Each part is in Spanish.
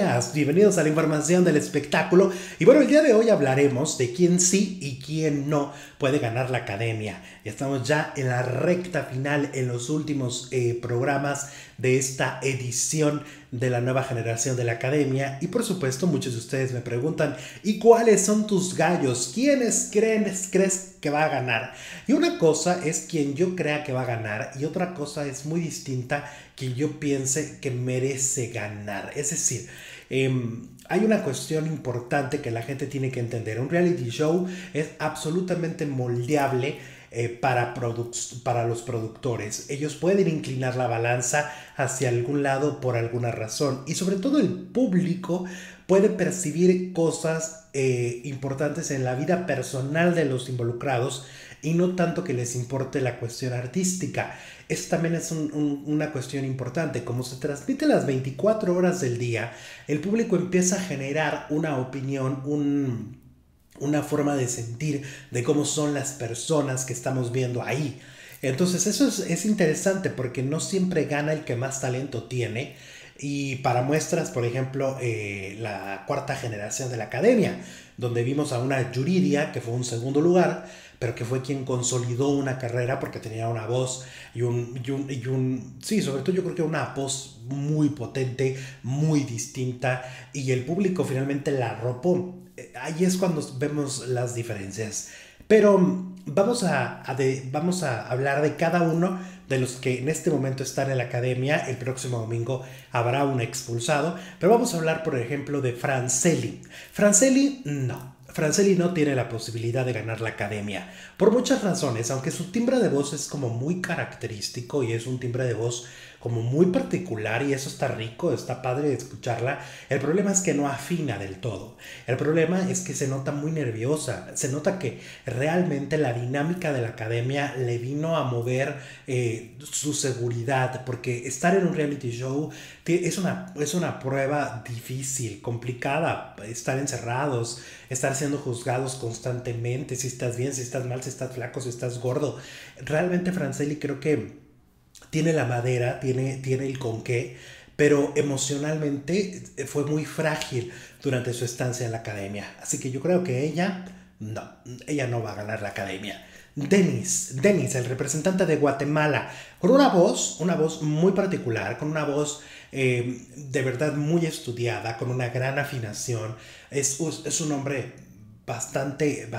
días, bienvenidos a la información del espectáculo. Y bueno, el día de hoy hablaremos de quién sí y quién no puede ganar la Academia. Ya estamos ya en la recta final, en los últimos programas de esta edición de la nueva generación de la Academia. Y por supuesto, muchos de ustedes me preguntan, ¿y cuáles son tus gallos? ¿Quiénes crees que va a ganar? Y una cosa es quien yo crea que va a ganar, y otra cosa es muy distinta, quien yo piense que merece ganar. Es decir, hay una cuestión importante que la gente tiene que entender. Un reality show es absolutamente moldeable para los productores. Ellos pueden inclinar la balanza hacia algún lado por alguna razón, y sobre todo el público puede percibir cosas importantes en la vida personal de los involucrados, y no tanto que les importe la cuestión artística. Esta también es una cuestión importante. Como se transmite las 24 horas del día, el público empieza a generar una opinión, una forma de sentir de cómo son las personas que estamos viendo ahí. Entonces eso es interesante, porque no siempre gana el que más talento tiene. Y para muestras, por ejemplo, la cuarta generación de la Academia, donde vimos a una Yuridia que fue un segundo lugar, pero que fue quien consolidó una carrera porque tenía una voz y sobre todo yo creo que una voz muy potente, muy distinta, y el público finalmente la arropó. Ahí es cuando vemos las diferencias. Pero vamos a hablar de cada uno de los que en este momento están en la Academia. El próximo domingo habrá un expulsado, pero vamos a hablar, por ejemplo, de Francely. Francely no tiene la posibilidad de ganar la Academia, por muchas razones, aunque su timbre de voz es como muy característico, y es un timbre de voz como muy particular, y eso está rico, está padre de escucharla. El problema es que no afina del todo. El problema es que se nota muy nerviosa, se nota que realmente la dinámica de la Academia le vino a mover su seguridad, porque estar en un reality show es una prueba difícil, complicada. Estar encerrados, estar siendo juzgados constantemente, si estás bien, si estás mal, si estás flaco, si estás gordo. Realmente Francely creo que tiene la madera, tiene el con qué, pero emocionalmente fue muy frágil durante su estancia en la Academia. Así que yo creo que ella no va a ganar la Academia. Dennis, el representante de Guatemala, con una voz muy particular, con una voz de verdad muy estudiada, con una gran afinación. Es un hombre bastante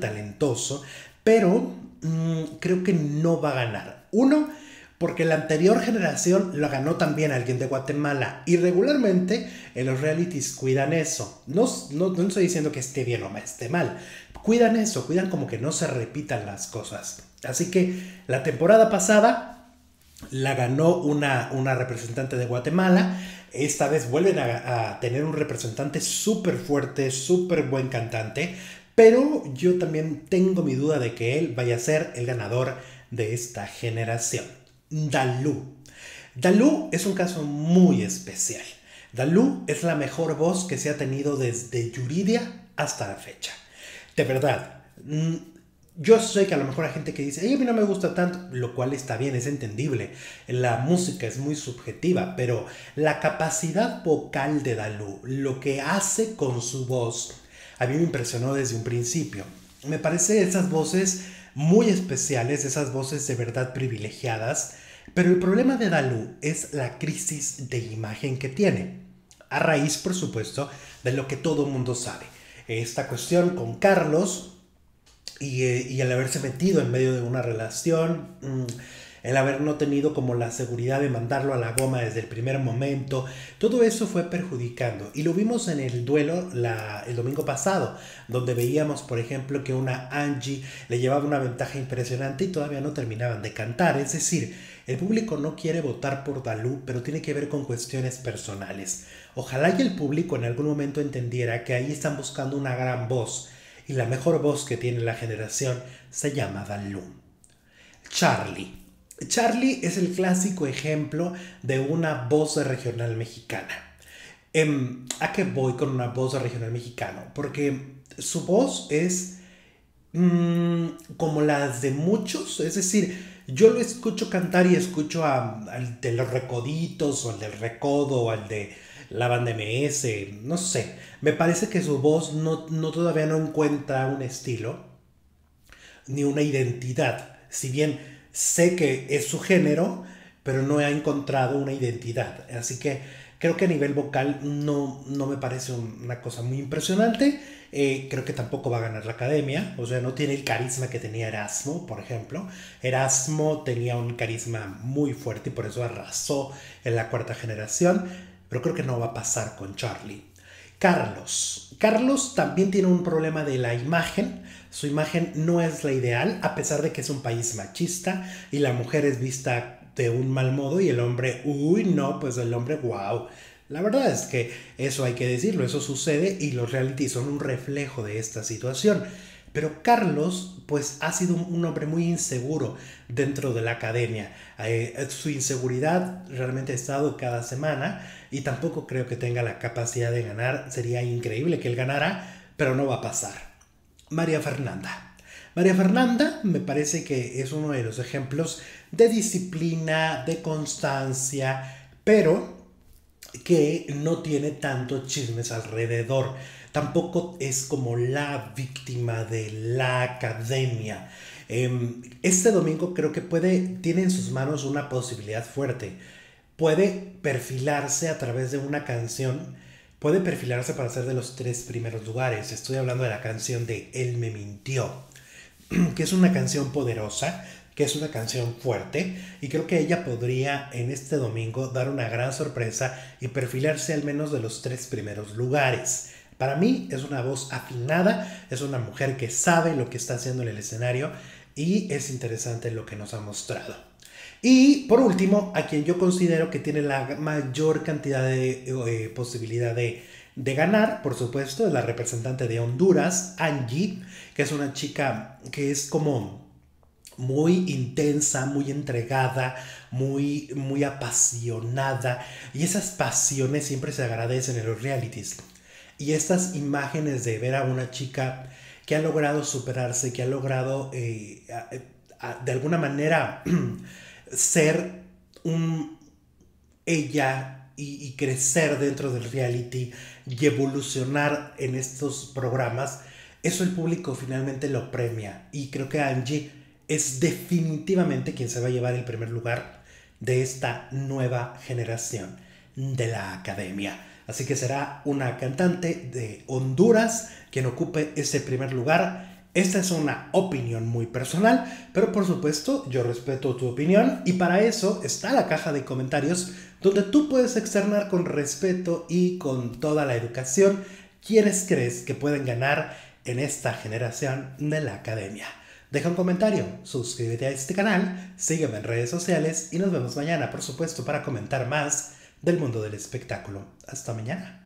talentoso, pero creo que no va a ganar. Uno, porque la anterior generación lo ganó también alguien de Guatemala, y regularmente en los realities cuidan eso. No estoy diciendo que esté bien o esté mal. Cuidan eso, cuidan como que no se repitan las cosas. Así que la temporada pasada la ganó una representante de Guatemala. Esta vez vuelven a tener un representante súper fuerte, súper buen cantante. Pero yo también tengo mi duda de que él vaya a ser el ganador de esta generación. Dalú es un caso muy especial. Dalú es la mejor voz que se ha tenido desde Yuridia hasta la fecha. De verdad, yo sé que a lo mejor hay gente que dice, a mí no me gusta tanto, lo cual está bien, es entendible. La música es muy subjetiva, pero la capacidad vocal de Dalú, lo que hace con su voz, a mí me impresionó desde un principio. Me parece esas voces muy especiales, esas voces de verdad privilegiadas. Pero el problema de Dalú es la crisis de imagen que tiene, a raíz, por supuesto, de lo que todo el mundo sabe. Esta cuestión con Carlos y el haberse metido en medio de una relación, el haber no tenido como la seguridad de mandarlo a la goma desde el primer momento, todo eso fue perjudicando. Y lo vimos en el duelo el domingo pasado, donde veíamos, por ejemplo, que una Angie le llevaba una ventaja impresionante y todavía no terminaban de cantar. Es decir, el público no quiere votar por Dalú, pero tiene que ver con cuestiones personales. Ojalá que el público en algún momento entendiera que ahí están buscando una gran voz, y la mejor voz que tiene la generación se llama Dalú. Charlie es el clásico ejemplo de una voz regional mexicana. ¿A qué voy con una voz regional mexicana? Porque su voz es como las de muchos. Es decir, yo lo escucho cantar y escucho al de los recoditos, o al del recodo, o al de la banda MS, no sé. Me parece que su voz no todavía no encuentra un estilo ni una identidad. Si bien sé que es su género, pero no ha encontrado una identidad. Así que creo que a nivel vocal no me parece una cosa muy impresionante. Creo que tampoco va a ganar la Academia. O sea, no tiene el carisma que tenía Erasmo, por ejemplo. Erasmo tenía un carisma muy fuerte y por eso arrasó en la cuarta generación. Pero creo que no va a pasar con Charlie. Carlos. Carlos también tiene un problema de la imagen. Su imagen no es la ideal, a pesar de que es un país machista y la mujer es vista de un mal modo y el hombre, uy, no, pues el hombre, wow. La verdad es que eso hay que decirlo, eso sucede y los reality son un reflejo de esta situación. Pero Carlos, pues ha sido un hombre muy inseguro dentro de la Academia. Su inseguridad realmente ha estado cada semana y tampoco creo que tenga la capacidad de ganar. Sería increíble que él ganara, pero no va a pasar. María Fernanda. María Fernanda me parece que es uno de los ejemplos de disciplina, de constancia, pero que no tiene tantos chismes alrededor. Tampoco es como la víctima de la Academia. Este domingo creo que tiene en sus manos una posibilidad fuerte. Puede perfilarse a través de una canción. Puede perfilarse para ser de los 3 primeros lugares. Estoy hablando de la canción de Él me mintió, que es una canción poderosa, que es una canción fuerte, y creo que ella podría en este domingo dar una gran sorpresa y perfilarse al menos de los 3 primeros lugares. Para mí es una voz afinada, es una mujer que sabe lo que está haciendo en el escenario y es interesante lo que nos ha mostrado. Y por último, a quien yo considero que tiene la mayor cantidad de posibilidad de ganar, por supuesto, es la representante de Honduras, Angie, que es una chica que es como muy intensa, muy entregada, muy apasionada, y esas pasiones siempre se agradecen en los realities. Y estas imágenes de ver a una chica que ha logrado superarse, que ha logrado de alguna manera ser ella y crecer dentro del reality y evolucionar en estos programas, eso el público finalmente lo premia. Y creo que Angie es definitivamente quien se va a llevar el primer lugar de esta nueva generación de la Academia. Así que será una cantante de Honduras quien ocupe ese primer lugar. Esta es una opinión muy personal, pero por supuesto yo respeto tu opinión y para eso está la caja de comentarios donde tú puedes externar con respeto y con toda la educación quiénes crees que pueden ganar en esta generación de la Academia. Deja un comentario, suscríbete a este canal, sígueme en redes sociales y nos vemos mañana, por supuesto, para comentar más del mundo del espectáculo. Hasta mañana.